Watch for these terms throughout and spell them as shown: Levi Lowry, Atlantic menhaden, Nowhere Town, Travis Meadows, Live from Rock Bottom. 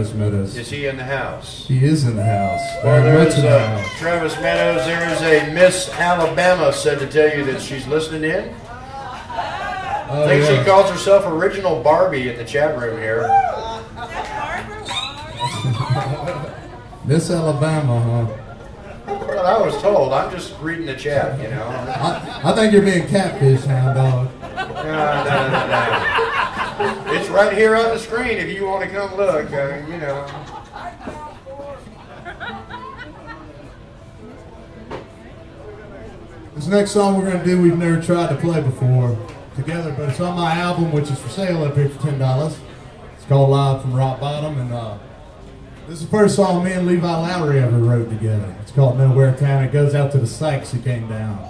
Travis Meadows. Is he in the house? He is in the house. Well, there's Travis Meadows. There is a Miss Alabama said to tell you that she's listening in. I think she calls herself Original Barbie in the chat room here. Miss Alabama, huh? Well, I was told. I'm just reading the chat, you know. I think you're being catfished now, dog. No. It's right here on the screen if you want to come look, you know. This next song we're going to do we've never tried to play before together, but it's on my album, which is for sale up here for $10. It's called Live from Rock Bottom, and this is the first song me and Levi Lowry ever wrote together. It's called Nowhere Town. It goes out to the Sykes who came down.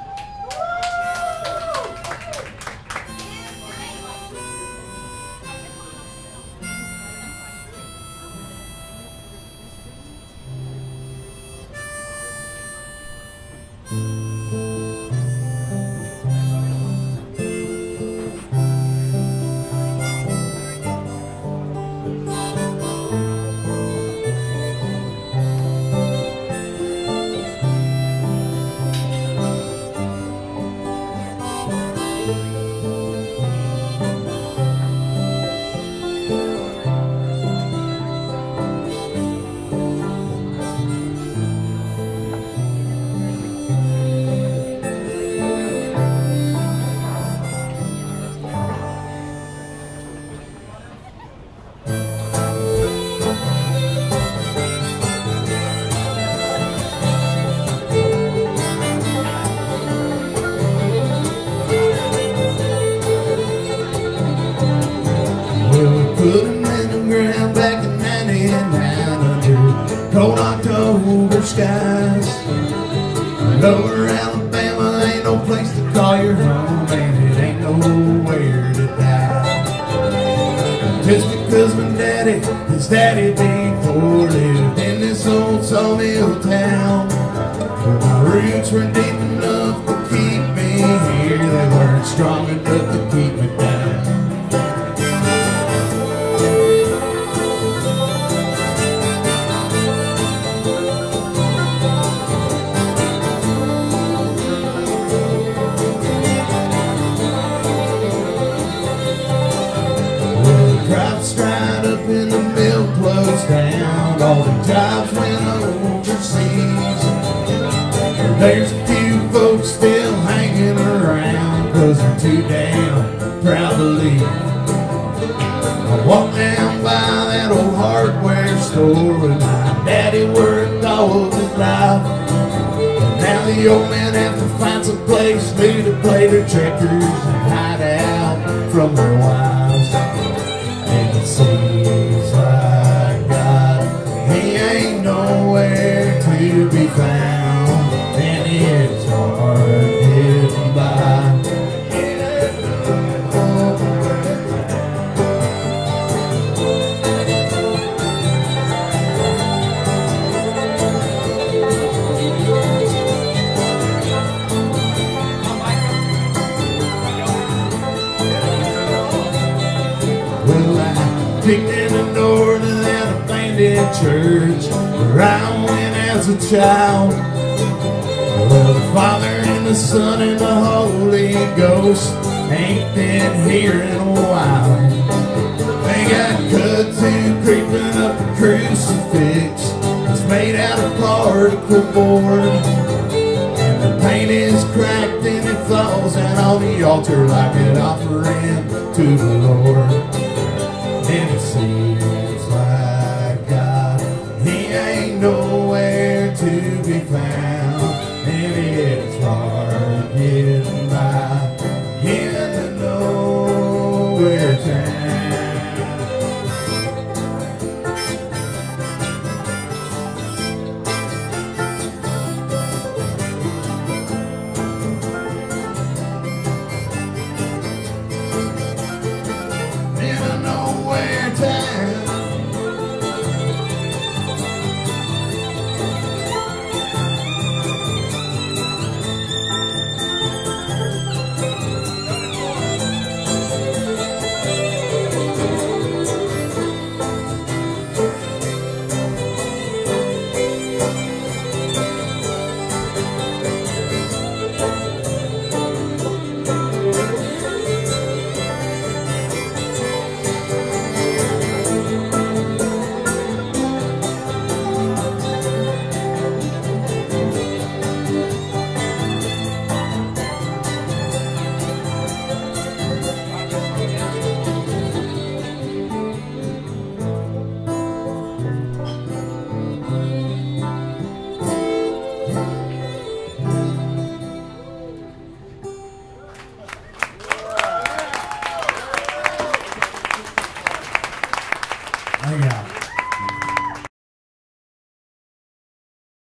Like an offering to the Lord.